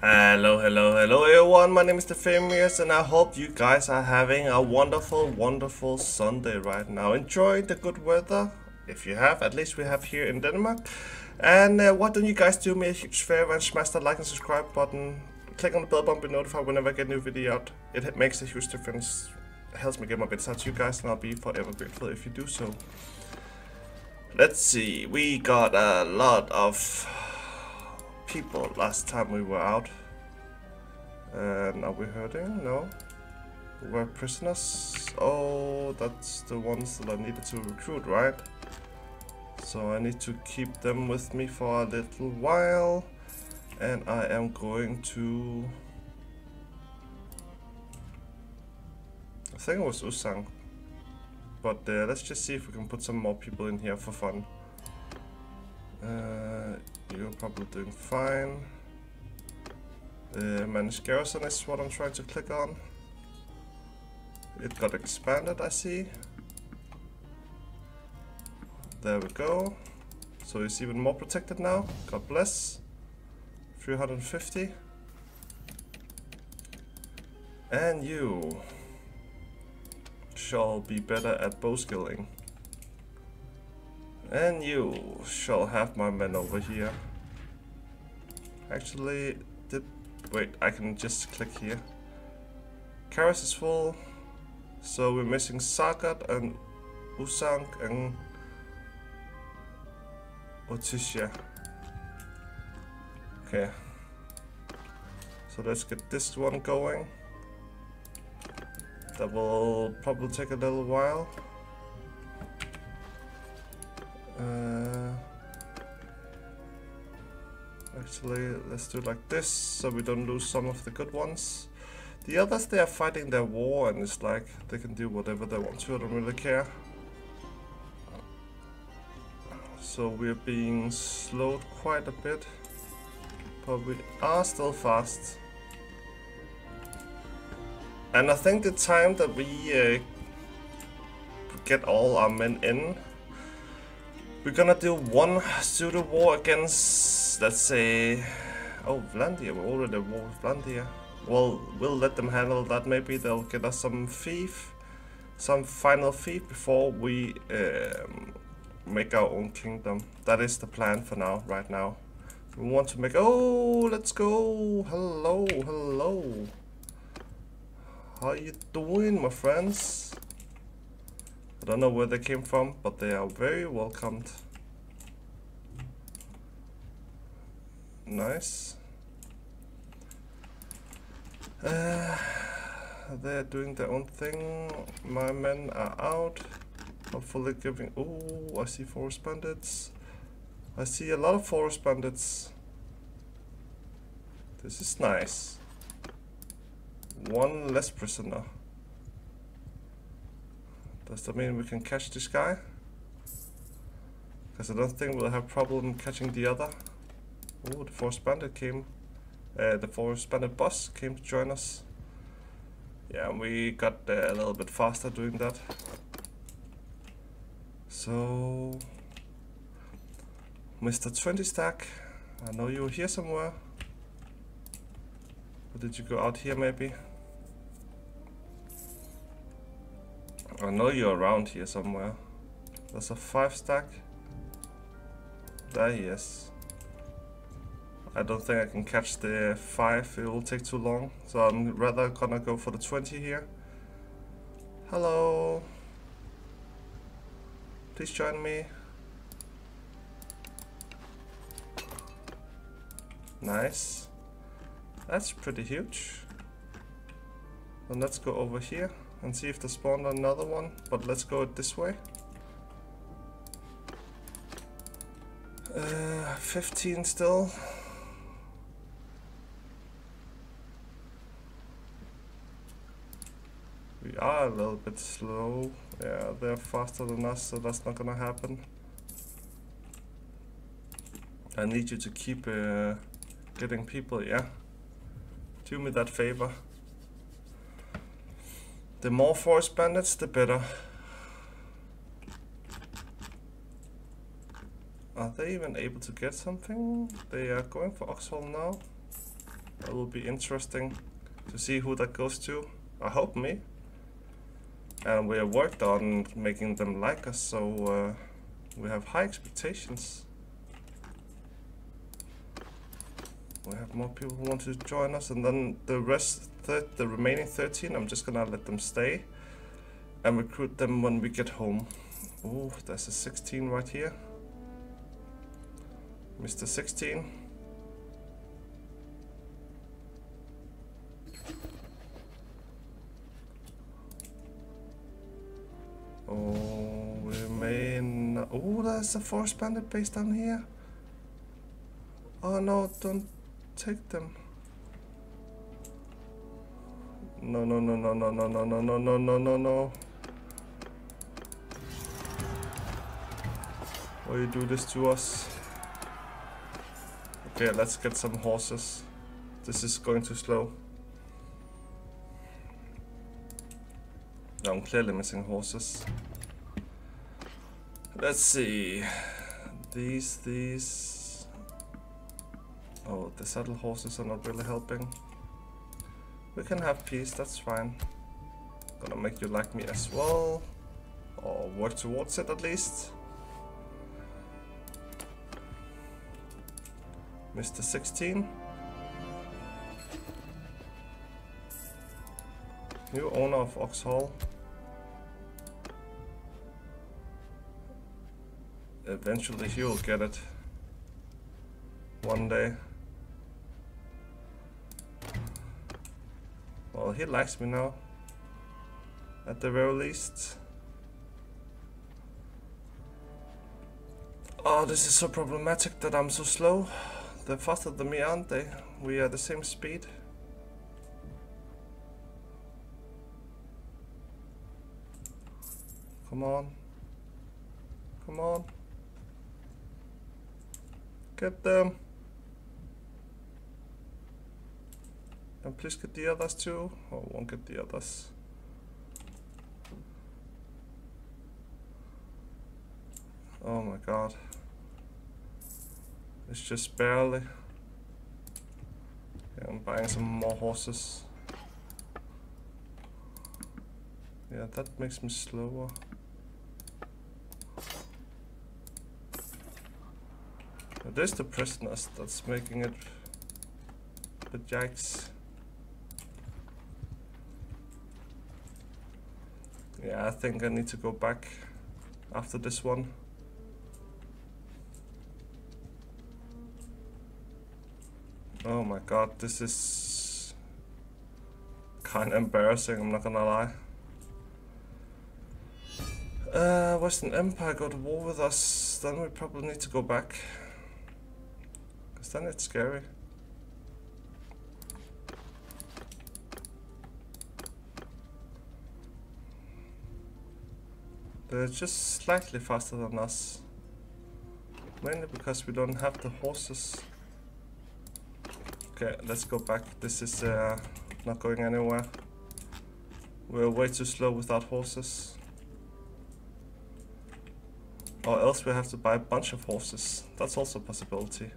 Hello everyone, my name is DaPhamius and I hope you guys are having a wonderful Sunday right now. Enjoying the good weather, if you have, at least we have here in Denmark. And why don't you guys do me a huge favor and smash that like and subscribe button. Click on the bell button, be notified whenever I get a new video out. It makes a huge difference, it helps me get my bits out to you guys and I'll be forever grateful if you do so. Let's see, we got a lot of people last time we were out. Are we hurting? No. We were prisoners. Oh, that's the ones that I needed to recruit, right? So I need to keep them with me for a little while. And I am going to... I think it was Usang. But let's just see if we can put some more people in here for fun. You're probably doing fine. Manage Garrison is what I'm trying to click on. It got expanded, I see. There we go. So it's even more protected now. God bless. 350. And you shall be better at bow skilling. And you shall have my men over here. Actually, wait, I can just click here. Karis is full, so we're missing Sagat and Usang and Otisha. Okay, so let's get this one going. That will probably take a little while. Actually, let's do it like this, so we don't lose some of the good ones. The others, they are fighting their war, and it's like, they can do whatever they want to, I don't really care. So we're being slowed quite a bit, but we are still fast. And I think the time that we get all our men in, we're gonna do one pseudo war against, let's say, oh, Vlandia. We're already at war with Vlandia. Well, we'll let them handle that. Maybe they'll get us some fief, some final fief before we make our own kingdom. That is the plan for now. Right now, we want to make. Oh, let's go! Hello. How you doing, my friends? I don't know where they came from, but they are very welcomed. Nice. They're doing their own thing. My men are out. Hopefully giving... Oh, I see forest bandits. I see a lot of forest bandits. This is nice. One less prisoner. Does that mean we can catch this guy? Because I don't think we'll have problem catching the other. Oh, the forest bandit came. The forest bandit boss came to join us. Yeah, and we got a little bit faster doing that. So... Mr. 20 Stack, I know you were here somewhere. Or did you go out here maybe? I know you're around here somewhere. There's a 5 stack. There he is. I don't think I can catch the 5, it will take too long. So I'm rather gonna go for the 20 here. Hello. Please join me. Nice. That's pretty huge. And let's go over here and see if they spawned another one, but let's go this way. 15 still. We are a little bit slow. Yeah, they're faster than us, so that's not gonna happen. I need you to keep getting people, yeah? Do me that favor. The more forest bandits, the better. Are they even able to get something? They are going for Oxhall now. That will be interesting to see who that goes to. I hope me. And we have worked on making them like us, so we have high expectations. We have more people who want to join us, and then the rest, the remaining 13, I'm just gonna let them stay and recruit them when we get home. Oh, there's a 16 right here. Mr. 16. Oh, we remain. Oh, there's a forest bandit base down here. Oh no, don't take them. No, no, no, no, no, no, no, no, no, no, no, no, no. Why you do this to us? Okay, let's get some horses. This is going too slow. I'm clearly missing horses. Let's see. These. Oh, the saddle horses are not really helping. We can have peace, that's fine. Gonna make you like me as well. Or work towards it at least. Mr. 16. New owner of Oxhall. Eventually he will get it. One day. Well, he likes me now, at the very least. Oh, this is so problematic that I'm so slow. They're faster than me, aren't they? We are the same speed. Come on. Come on. Get them. And please get the others too. Oh, won't get the others. Oh my god. It's just barely. Yeah, I'm buying some more horses. Yeah, that makes me slower. It is the prisoners that's making it. But yikes. Yeah, I think I need to go back after this one. Oh my god, this is kind of embarrassing, I'm not gonna lie. Western Empire go to war with us, then we probably need to go back. Because then it's scary. They're just slightly faster than us, mainly because we don't have the horses. Okay, let's go back. This is not going anywhere. We're way too slow without horses. Or else we have to buy a bunch of horses. That's also a possibility.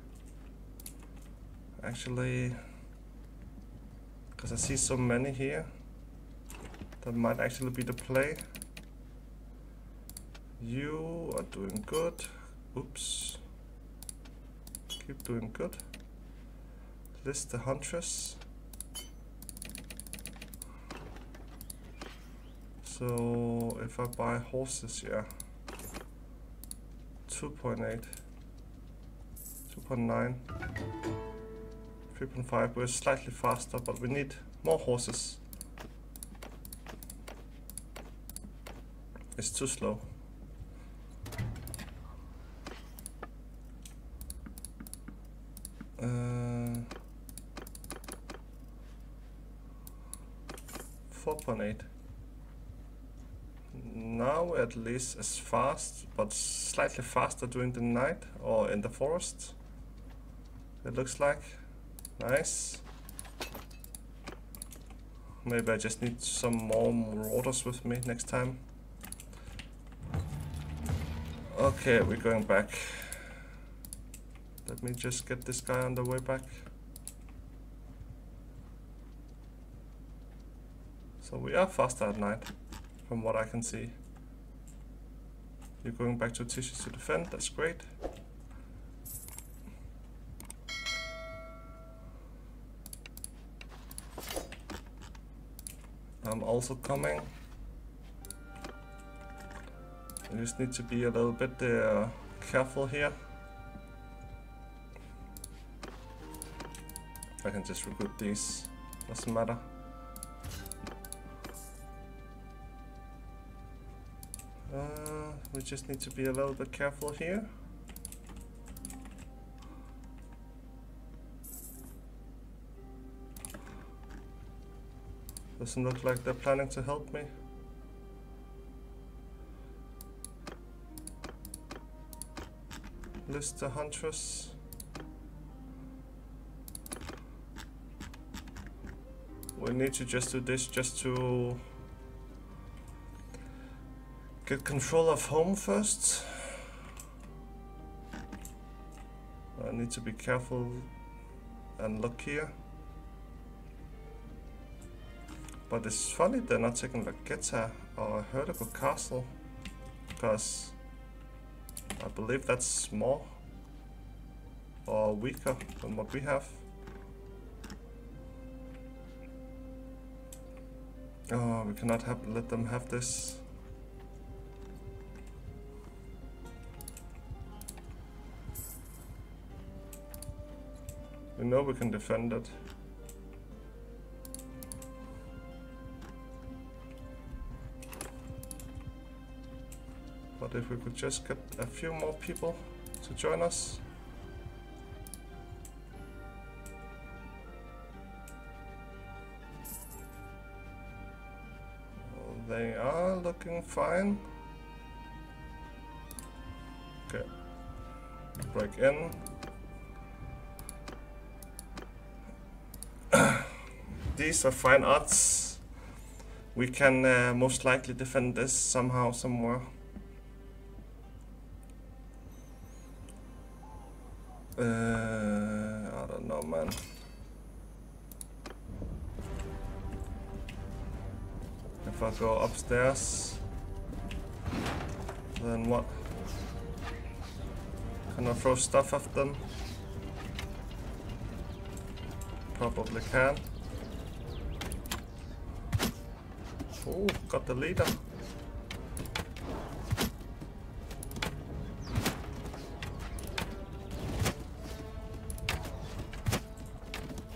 Actually, because I see so many here, that might actually be the play. You are doing good. Oops. Keep doing good. List the huntress. So if I buy horses, yeah. 2.8. 2.9. 3.5. We're slightly faster, but we need more horses. It's too slow. Now we're at least as fast, but slightly faster during the night or in the forest. It looks like. Nice. Maybe I just need some more marauders with me next time. Okay, we're going back. Let me just get this guy on the way back. So we are faster at night, from what I can see. You're going back to Tishe to defend, that's great. I'm also coming. I just need to be a little bit careful here. I can just recruit these, doesn't matter. We just need to be a little bit careful here. Doesn't look like they're planning to help me. List the huntress. We need to just do this just to get control of home first. I need to be careful and look here. But it's funny they're not taking the Kitta or Hertical Castle, because I believe that's more or weaker than what we have. Oh, we cannot let them have this. We know we can defend it. But if we could just get a few more people to join us. They are looking fine. Okay, break in. These are fine odds. We can most likely defend this somehow, somewhere. I don't know, man. If I go upstairs, then what? Can I throw stuff at them? Probably can. Oh, got the leader.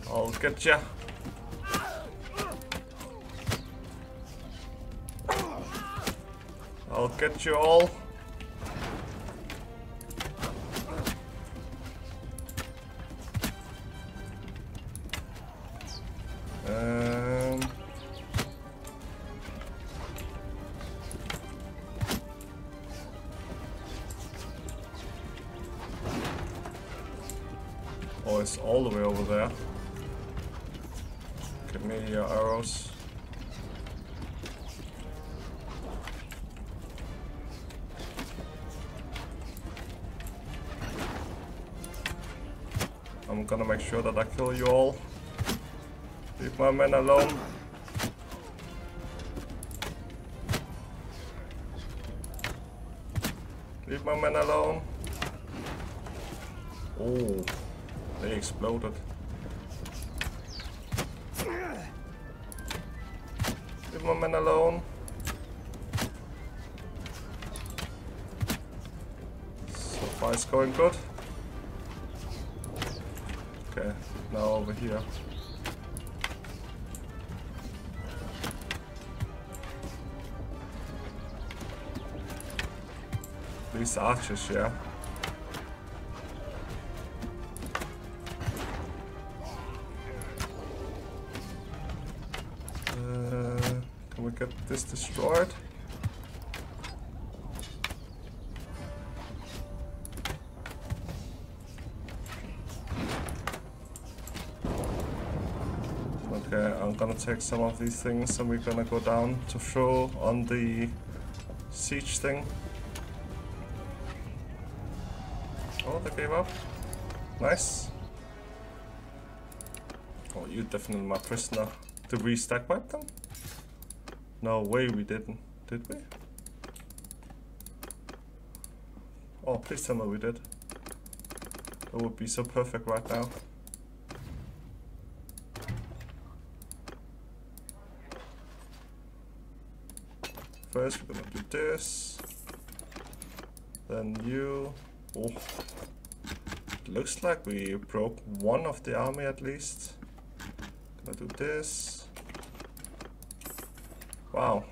I'll get ya. I'll get you all. Oh, it's all the way over there. Give me your arrows. I'm gonna make sure that I kill you all. Leave my men alone. Leave my men alone. Oh, they exploded. Leave my men alone. So far it's going good. Okay, now over here. These archers, yeah. Can we get this destroyed? I'm gonna take some of these things and we're gonna go down to throw on the siege thing. Oh, they gave up. Nice. Oh, you're definitely my prisoner. Did we stack wipe them? No way we didn't. Did we? Oh, please tell me we did. That would be so perfect right now. First we're gonna do this. Then you. Oh. It looks like we broke one of the army at least. Gonna do this. Wow.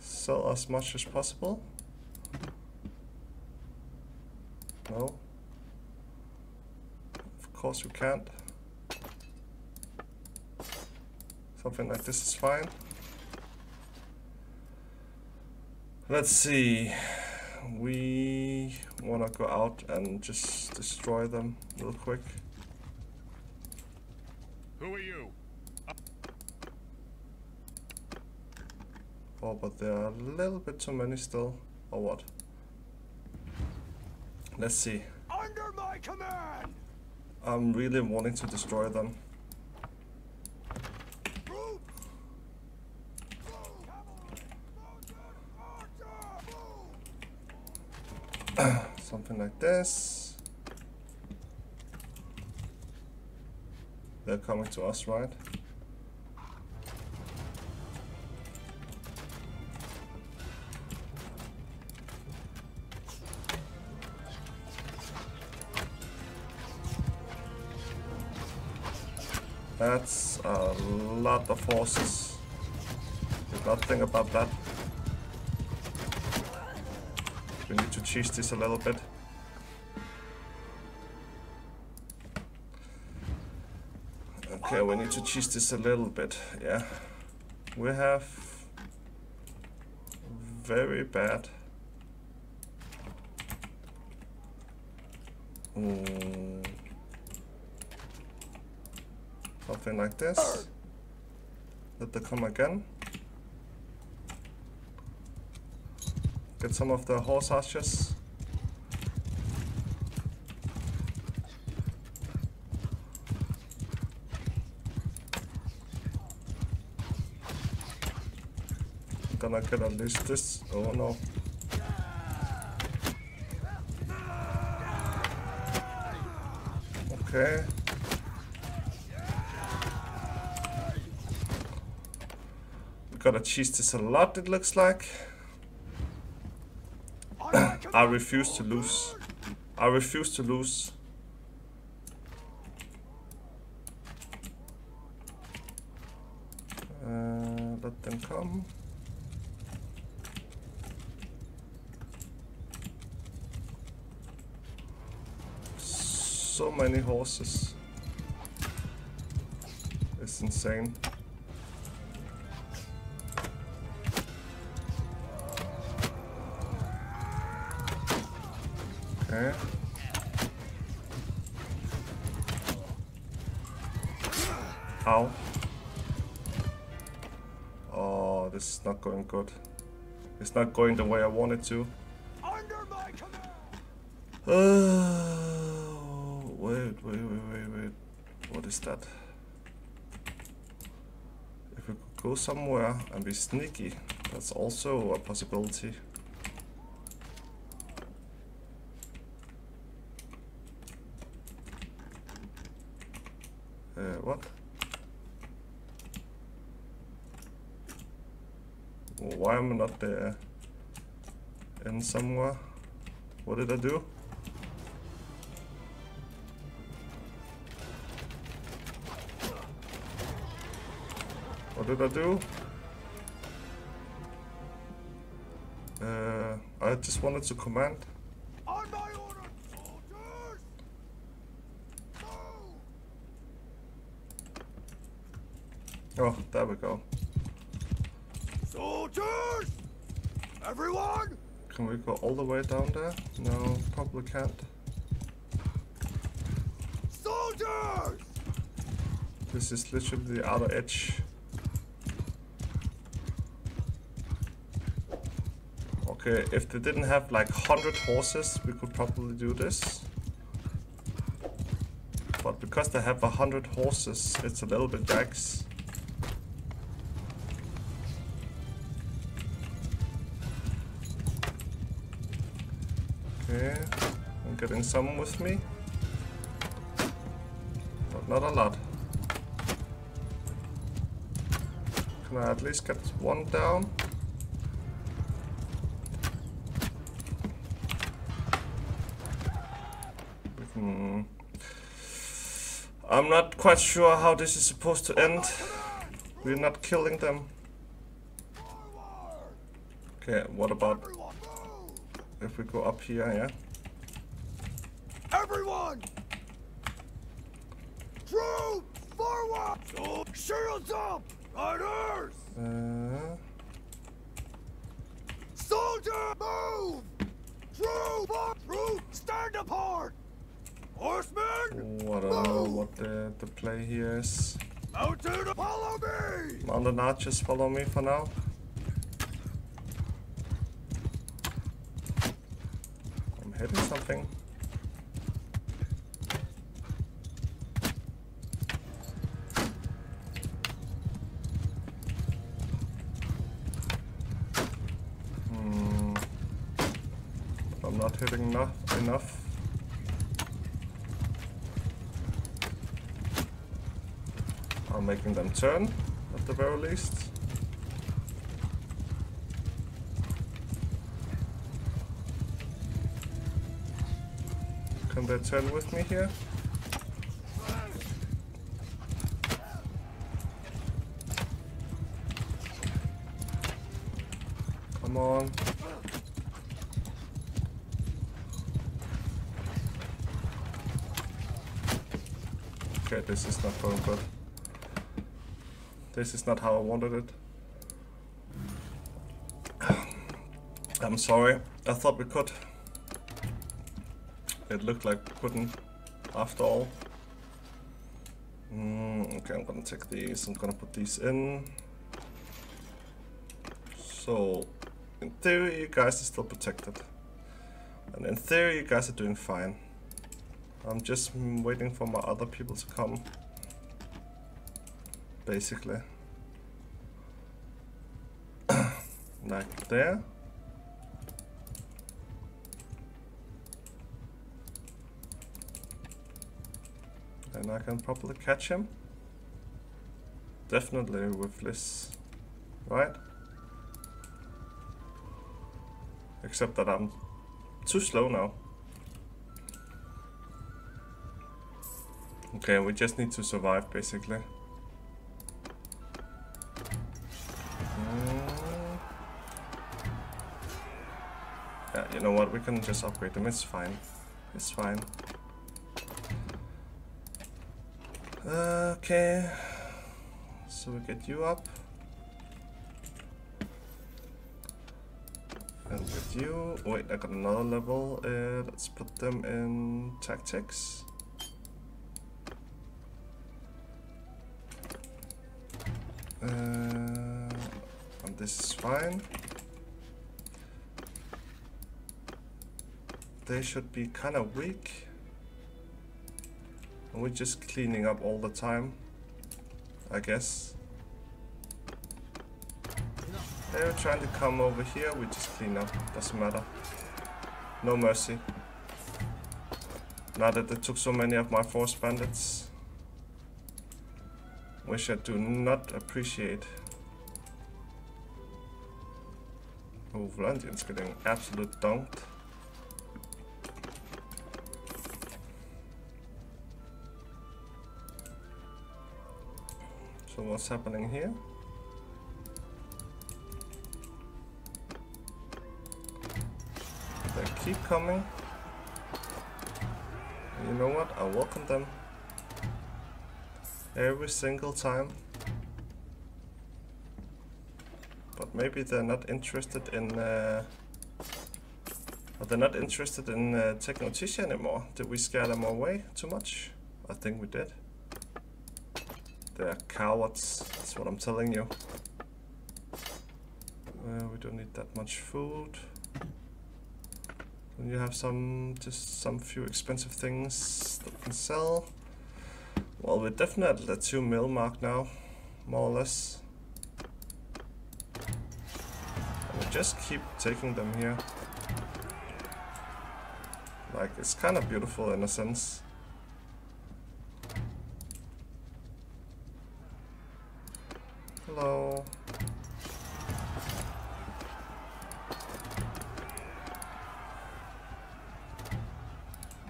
Sell as much as possible. No. Of course you can't. Something like this is fine. Let's see. We wanna go out and just destroy them real quick. Who are you? Oh, but there are a little bit too many still. Or what? Let's see. Under my command. I'm really wanting to destroy them. Something like this. They're coming to us, right? That's a lot of horses. Did not think about that. We need to cheese this a little bit. Okay, we need to cheese this a little bit, yeah. We have very bad. Something like this. Let them come again. Get some of the horse archers. I'm gonna get at least this. Oh no. Okay. We gotta cheese this a lot, it looks like. I refuse to lose. I refuse to lose. Let them come. So many horses. It's insane. Okay. Ow. Oh, this is not going good. It's not going the way I want it to. Wait. What is that? If we could go somewhere and be sneaky, that's also a possibility. What? Why am I not there? In somewhere? What did I do? What did I do? I just wanted to command. Oh, there we go. Soldiers! Everyone! Can we go all the way down there? No, probably can't. Soldiers! This is literally the outer edge. Okay, if they didn't have like 100 horses, we could probably do this. But because they have 100 horses, it's a little bit jags. I'm getting some with me, but not a lot. Can I at least get one down? I'm not quite sure how this is supposed to end. We're not killing them. Okay, what about if we go up here, yeah? Everyone! Troops forward! Shields up! Riders! Soldier, move! Troop, stand apart! Horsemen! What the play here is. Mounted, follow me! Mounted archers, follow me for now. I'm hitting something. I'm not hitting enough. Making them turn, at the very least. Can they turn with me here? Come on. Okay, this is not going good. This is not how I wanted it. I'm sorry, I thought we could. It looked like we couldn't after all. Okay, I'm gonna take these, I'm gonna put these in. So, in theory you guys are still protected. And in theory you guys are doing fine. I'm just waiting for my other people to come. Basically, like there. Then I can probably catch him. Definitely with this, right? Except that I'm too slow now. Okay, we just need to survive basically. You know what, we can just upgrade them, it's fine. It's fine. Okay. So we get you up. And with you... Wait, I got another level. Let's put them in tactics. And this is fine. They should be kind of weak. And we're just cleaning up all the time, I guess. They're trying to come over here, we just clean up, doesn't matter. No mercy. Now that they took so many of my force bandits, which I do not appreciate. Oh, Vlandia's getting absolute dunked. So what's happening here? They keep coming. And you know what? I welcome them. Every single time. But maybe they're not interested in... they're not interested in Technoticia anymore. Did we scare them away too much? I think we did. They're cowards, that's what I'm telling you. We don't need that much food. And you have some, just some few expensive things that we can sell. Well, we're definitely at the 2 mil mark now, more or less. And we just keep taking them here. Like, it's kind of beautiful in a sense. Hello.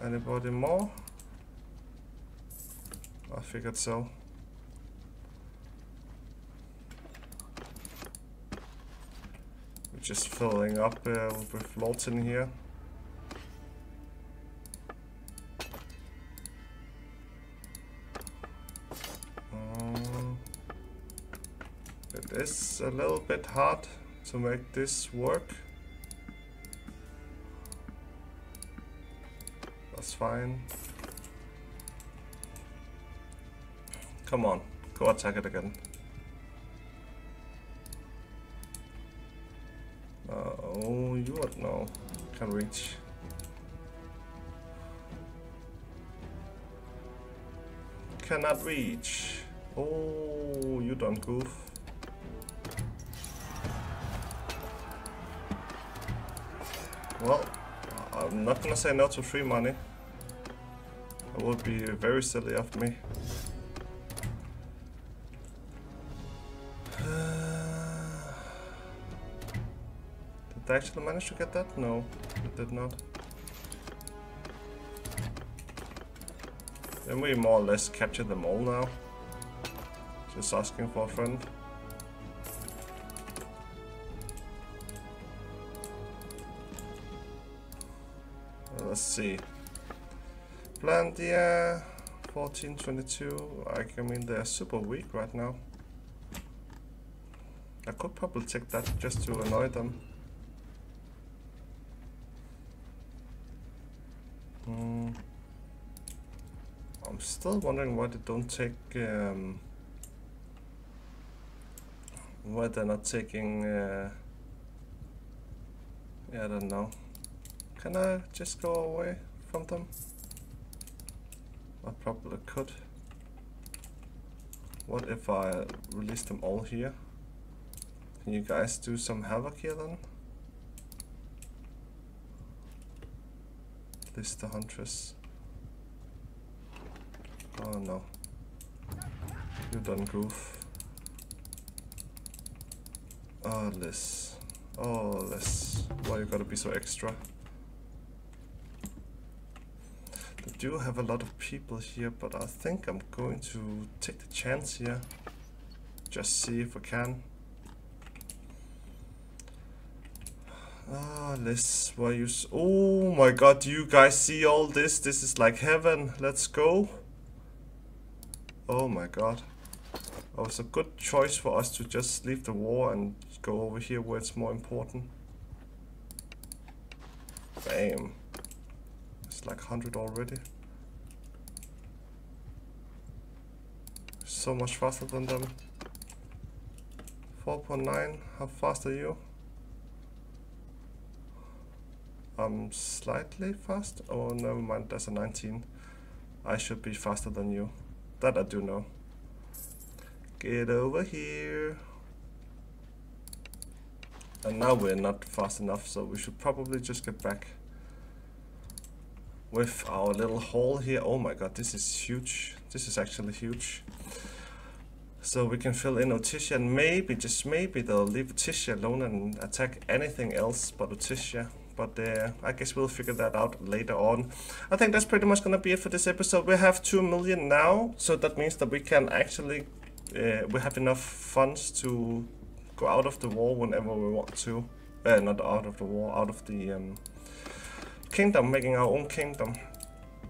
Anybody more? I figured so. We're just filling up with lots in here. It is a little bit hard to make this work. That's fine. Come on, go attack it again. Oh, you what? No, can't reach. Cannot reach. Oh, you don't goof. Well, I'm not gonna say no to free money. That would be very silly of me. Did I actually manage to get that? No, it did not. Then we more or less capture them all now. Just asking for a friend. Let's see. Plantia 1422. I mean, they're super weak right now. I could probably take that just to annoy them. I'm still wondering why they don't take why they're not taking yeah, I don't know. Can I just go away from them? I probably could. What if I release them all here? Can you guys do some havoc here then? At least the huntress. Oh no. You done goof. Oh, Liz. Oh, Liz. Why you gotta be so extra? They do have a lot of people here, but I think I'm going to take the chance here. Just see if I can. Ah, Liz. Why you so... Oh my god, do you guys see all this? This is like heaven. Let's go. Oh my god. That was a good choice for us to just leave the war and go over here where it's more important. Bam. It's like 100 already. So much faster than them. 4.9. How fast are you? I'm slightly fast. Oh, never mind. That's a 19. I should be faster than you. That I do know. Get over here. And now we're not fast enough, so we should probably just get back with our little haul here. Oh my god, this is huge. This is actually huge. So we can fill in Otisha, and maybe, just maybe, they'll leave Otisha alone and attack anything else but Otisha. But I guess we'll figure that out later on. I think that's pretty much gonna be it for this episode. We have 2 million now, so that means that we can actually we have enough funds to go out of the war whenever we want to. Not out of the war, out of the kingdom, making our own kingdom.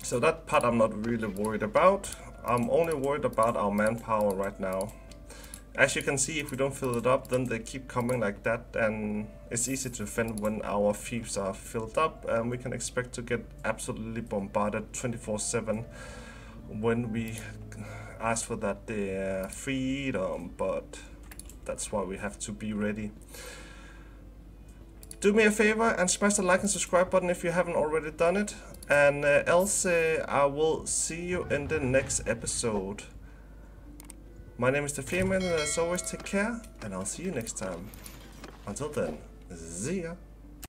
So that part I'm not really worried about. I'm only worried about our manpower right now. As you can see, if we don't fill it up, then they keep coming like that, and it's easy to defend when our thieves are filled up, and we can expect to get absolutely bombarded 24/7 when we ask for that freedom, but that's why we have to be ready. Do me a favor and smash the like and subscribe button if you haven't already done it, and else I will see you in the next episode. My name is DaPhamius, and as always, take care, and I'll see you next time. Until then, see ya!